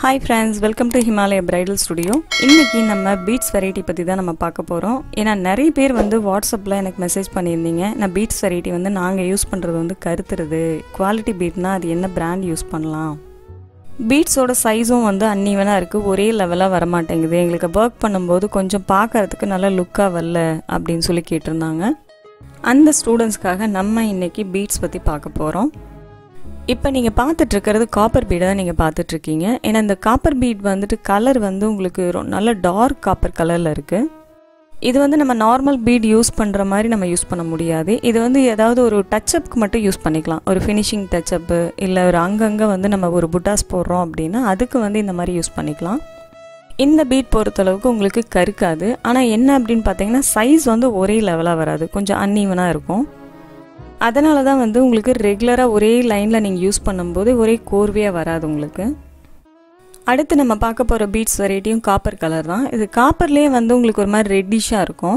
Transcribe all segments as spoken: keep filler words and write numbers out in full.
Hi friends, welcome to Himalaya Bridal Studio. இன்னைக்கு நம்ம beads variety பத்தி தான் நம்ம பார்க்க போறோம். ஏன்னா நிறைய பேர் வந்து வாட்ஸ்அப்ல எனக்கு மெசேஜ் பண்ணிருந்தீங்க. நான் beads variety வந்து நாங்க யூஸ் பண்றது வந்து கருத்துறது. குவாலிட்டி beadனா அது என்ன brand யூஸ் பண்ணலாம்? beads ஓட சைஸும் வந்து அன்னிவனா இருக்கு. ஒரே லெவலா வர மாட்டேங்குது. உங்களுக்கு வர்க் பண்ணும்போது கொஞ்சம் பார்க்கிறதுக்கு நல்ல லுக்கா வரல அப்படினு சொல்லி கேட்டிருந்தாங்க. அந்த ஸ்டூடண்ட்ஸ்காக நம்ம இன்னைக்கு beads பத்தி பார்க்க போறோம். இப்போ நீங்க பார்த்துட்டு இருக்குது காப்பர் பீட் தான் நீங்க பார்த்துட்டு இருக்கீங்க. ஏன்னா இந்த காப்பர் பீட் வந்துட்டு கலர் வந்து உங்களுக்கு நல்ல டார்க் காப்பர் கலர்ல இருக்கு. இது வந்து நம்ம நார்மல் பீட் யூஸ் பண்ற மாதிரி நம்ம யூஸ் பண்ண முடியாது. இது வந்து ஏதாவது ஒரு டச் அப்க்கு மட்டும் யூஸ் பண்ணிக்கலாம். ஒரு ஃபினிஷிங் டச் அப் இல்ல ஒரு அங்கங்க வந்து நம்ம ஒரு புட்டாஸ் போடுறோம் அப்படினா அதுக்கு வந்து இந்த மாதிரி யூஸ் பண்ணிக்கலாம். இந்த பீட் பொறுத்த அளவுக்கு உங்களுக்கு கருக்காது. ஆனா என்ன அப்படினு பாத்தீங்கன்னா சைஸ் வந்து ஒரே லெவலா வராது. கொஞ்சம் அன்ஈவனா இருக்கும். அதனால தான் வந்து உங்களுக்கு ரெகுலரா ஒரே லைன்ல நீங்க யூஸ் பண்ணும்போது ஒரே கோர்வையா வராது உங்களுக்கு. அடுத்து நம்ம பார்க்க போற பீட்ஸ் வெரைட்டியும் காப்பர் கலர் தான். இது காப்பர்லயே வந்து உங்களுக்கு ஒரு மாதிரி ரெட்டிஷா இருக்கும்.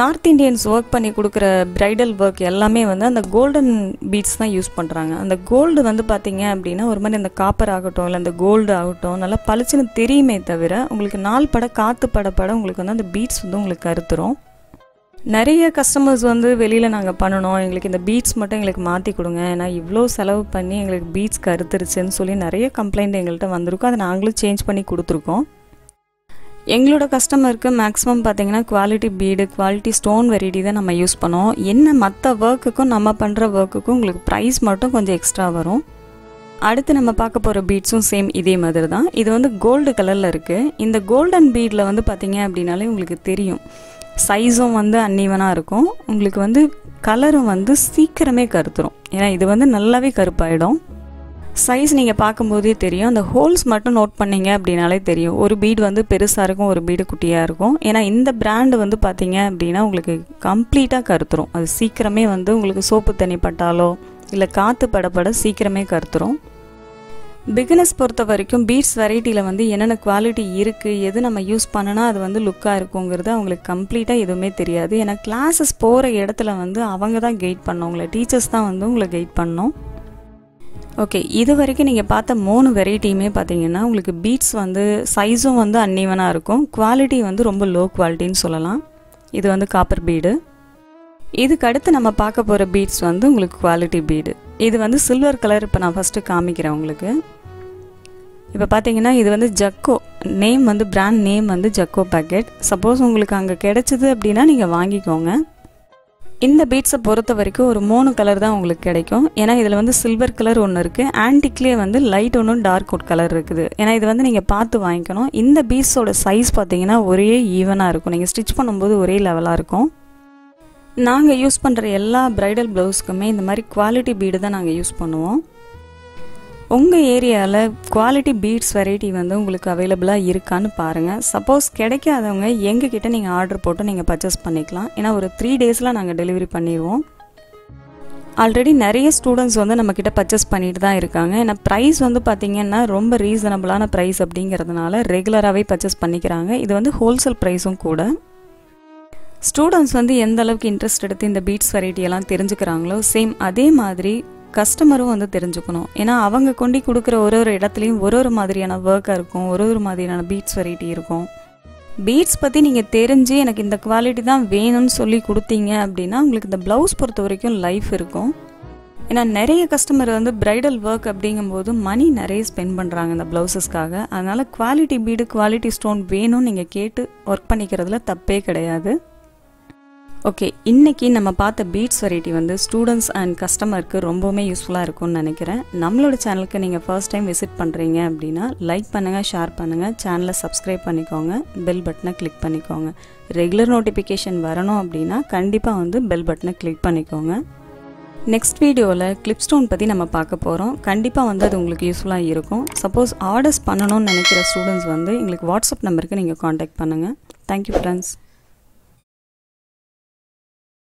நார்த் இந்தியன்ஸ் வர்க் பண்ணி கொடுக்குற பிரைடல் வர்க் எல்லாமே வந்து அந்த கோல்டன் பீட்ஸ் தான் யூஸ் பண்றாங்க. அந்த கோல்டு வந்து பாத்தீங்க அப்படின்னா ஒரு மாதிரி அந்த காப்பர் ஆகட்டும் இல்லை அந்த கோல்டு ஆகட்டும் நல்லா பளிச்சுன்னு தெரியுமே தவிர உங்களுக்கு நாள் பட காத்து பட பட உங்களுக்கு வந்து அந்த பீட்ஸ் வந்து உங்களுக்கு கருத்துரும். நிறைய கஸ்டமர்ஸ் வந்து வெளியில் நாங்கள் பண்ணணும், எங்களுக்கு இந்த பீட்ஸ் மட்டும் எங்களுக்கு மாற்றி கொடுங்க, நான் இவ்வளோ செலவு பண்ணி எங்களுக்கு பீட்ஸ் கருத்துருச்சுன்னு சொல்லி நிறைய கம்ப்ளைண்ட் எங்கள்கிட்ட வந்திருக்கும். அதை நாங்களும் சேஞ்ச் பண்ணி கொடுத்துருக்கோம். எங்களோட கஸ்டமருக்கு மேக்ஸிமம் பார்த்தீங்கன்னா quality bead quality stone variety தான் நம்ம யூஸ் பண்ணோம். என்ன மற்ற ஒர்க்குக்கும் நம்ம பண்ணுற ஒர்க்குக்கும் உங்களுக்கு ப்ரைஸ் மட்டும் கொஞ்சம் எக்ஸ்ட்ரா வரும். அடுத்து நம்ம பார்க்க போகிற பீட்ஸும் சேம் இதே மாதிரி தான். இது வந்து கோல்டு கலரில் இருக்குது. இந்த கோல்டன் பீடில் வந்து பார்த்தீங்க அப்படின்னாலே உங்களுக்கு தெரியும் சைஸும் வந்து அன்னீவனாக இருக்கும். உங்களுக்கு வந்து கலரும் வந்து சீக்கிரமே கருத்துரும். ஏன்னா இது வந்து நல்லாவே கருப்பாயிடும். சைஸ் நீங்கள் பார்க்கும்போதே தெரியும். அந்த ஹோல்ஸ் மட்டும் நோட் பண்ணிங்க அப்படின்னாலே தெரியும். ஒரு பீடு வந்து பெருசாக இருக்கும், ஒரு பீடு குட்டியாக இருக்கும். ஏன்னா இந்த பிராண்டு வந்து பார்த்தீங்க அப்படின்னா உங்களுக்கு கம்ப்ளீட்டாக கருத்துரும். அது சீக்கிரமே வந்து உங்களுக்கு சோப்பு தண்ணி பட்டாலோ இல்லை காற்று படப்பட சீக்கிரமே கருத்துரும். பிகினஸ் பொறுத்த வரைக்கும் பீட்ஸ் வெரைட்டியில் வந்து என்னென்ன குவாலிட்டி இருக்குது, எது நம்ம யூஸ் பண்ணினா அது வந்து லுக்காக இருக்குங்கிறது அவங்களுக்கு கம்ப்ளீட்டாக எதுவுமே தெரியாது. ஏன்னா கிளாஸஸ் போகிற இடத்துல வந்து அவங்க தான் கைட் பண்ணோம், உங்களை டீச்சர்ஸ் தான் வந்து உங்களை கைட் பண்ணோம். ஓகே, இது வரைக்கும் நீங்கள் பார்த்த மூணு வெரைட்டியுமே பார்த்தீங்கன்னா உங்களுக்கு பீட்ஸ் வந்து சைஸும் வந்து அன்னீவனாக இருக்கும். குவாலிட்டி வந்து ரொம்ப லோ குவாலிட்டின்னு சொல்லலாம். இது வந்து காப்பர் பீடு. இதுக்கடுத்து நம்ம பார்க்க போகிற பீட்ஸ் வந்து உங்களுக்கு குவாலிட்டி பீடு. இது வந்து சில்வர் கலர். இப்போ நான் ஃபஸ்ட்டு காமிக்கிறேன் உங்களுக்கு. இப்போ பார்த்தீங்கன்னா இது வந்து ஜக்கோ நேம் வந்து பிராண்ட் நேம் வந்து ஜக்கோ பேக்கெட். சப்போஸ் உங்களுக்கு அங்கே கிடைச்சது அப்படின்னா நீங்கள் வாங்கிக்கோங்க. இந்த பீட்ஸை பொறுத்த வரைக்கும் ஒரு மூணு கலர் தான் உங்களுக்கு கிடைக்கும். ஏன்னா இதில் வந்து சில்வர் கலர் ஒன்று இருக்குது, ஆன்டிக்லேயே வந்து லைட் ஒன்று டார்க் அவுட் கலர் இருக்குது. ஏன்னா இது வந்து நீங்கள் பார்த்து வாங்கிக்கணும். இந்த பீட்ஸோட சைஸ் பார்த்தீங்கன்னா ஒரே ஈவனாக இருக்கும். நீங்கள் ஸ்டிச் பண்ணும்போது ஒரே லெவலாக இருக்கும். நாங்கள் யூஸ் பண்ணுற எல்லா பிரைடல் ப்ளவுஸ்க்குமே இந்த மாதிரி குவாலிட்டி பீடு தான் நாங்கள் யூஸ் பண்ணுவோம். உங்கள் ஏரியாவில் குவாலிட்டி பீட்ஸ் வெரைட்டி வந்து உங்களுக்கு அவைலபிளாக இருக்கான்னு பாருங்கள். சப்போஸ் கிடைக்காதவங்க எங்ககிட்ட நீங்கள் ஆர்டர் போட்டு நீங்கள் பர்ச்சேஸ் பண்ணிக்கலாம். ஏன்னா ஒரு த்ரீ டேஸில் நாங்கள் டெலிவரி பண்ணிடுவோம். ஆல்ரெடி நிறைய ஸ்டூடெண்ட்ஸ் வந்து நம்மக்கிட்ட பர்ச்சேஸ் பண்ணிட்டு தான் இருக்காங்க. ஏன்னா ப்ரைஸ் வந்து பார்த்திங்கன்னா ரொம்ப ரீசனபிளான ப்ரைஸ் அப்படிங்கிறதுனால ரெகுலராகவே பர்ச்சேஸ் பண்ணிக்கிறாங்க. இது வந்து ஹோல்சேல் ப்ரைஸும் கூட. ஸ்டூடெண்ட்ஸ் வந்து எந்த அளவுக்கு இன்ட்ரெஸ்ட் எடுத்து இந்த பீட்ஸ் வெரைட்டியெல்லாம் தெரிஞ்சுக்கிறாங்களோ சேம் அதே மாதிரி கஸ்டமரும் வந்து தெரிஞ்சுக்கணும். ஏன்னா அவங்க கொண்டு கொடுக்குற ஒரு ஒரு இடத்துலையும் ஒரு ஒரு மாதிரியான ஒர்க்காக இருக்கும், ஒரு ஒரு மாதிரியான பீட்ஸ் வெரைட்டி இருக்கும். பீட்ஸ் பற்றி நீங்கள் தெரிஞ்சு எனக்கு இந்த குவாலிட்டி தான் வேணும்னு சொல்லி கொடுத்தீங்க அப்படின்னா உங்களுக்கு இந்த ப்ளவுஸ் பொறுத்த வரைக்கும் லைஃப் இருக்கும். ஏன்னா நிறைய கஸ்டமர் வந்து பிரைடல் ஒர்க் அப்படிங்கும்போது மணி நிறைய ஸ்பெண்ட் பண்ணுறாங்க இந்த ப்ளவுஸஸ்க்காக. அதனால் குவாலிட்டி பீடு குவாலிட்டி ஸ்டோன் வேணும்னு நீங்கள் கேட்டு ஒர்க் பண்ணிக்கிறதுல தப்பே கிடையாது. ஓகே, இன்றைக்கி நம்ம பார்த்த பீட்ஸ் வெரைட்டி வந்து ஸ்டூடெண்ட்ஸ் அண்ட் கஸ்டமருக்கு ரொம்பவுமே யூஸ்ஃபுல்லாக இருக்கும்னு நினைக்கிறேன். நம்மளோட சேனலுக்கு நீங்கள் ஃபர்ஸ்ட் டைம் விசிட் பண்ணுறீங்க அப்படின்னா லைக் பண்ணுங்கள், ஷேர் பண்ணுங்கள், சேனலை சப்ஸ்கிரைப் பண்ணிக்கோங்க, பெல் பட்டனை கிளிக் பண்ணிக்கோங்க. ரெகுலர் நோட்டிஃபிகேஷன் வரணும் அப்படின்னா கண்டிப்பாக வந்து பெல் பட்டனை கிளிக் பண்ணிக்கோங்க. நெக்ஸ்ட் வீடியோவில் கிளிப் ஸ்டோன் பற்றி நம்ம பார்க்க போகிறோம். கண்டிப்பாக வந்து அது உங்களுக்கு யூஸ்ஃபுல்லாக இருக்கும். சப்போஸ் ஆர்டர்ஸ் பண்ணணும்னு நினைக்கிற ஸ்டூடெண்ட்ஸ் வந்து எங்களுக்கு வாட்ஸ்அப் நம்பருக்கு நீங்கள் காண்டாக்ட் பண்ணுங்கள். Thank you friends.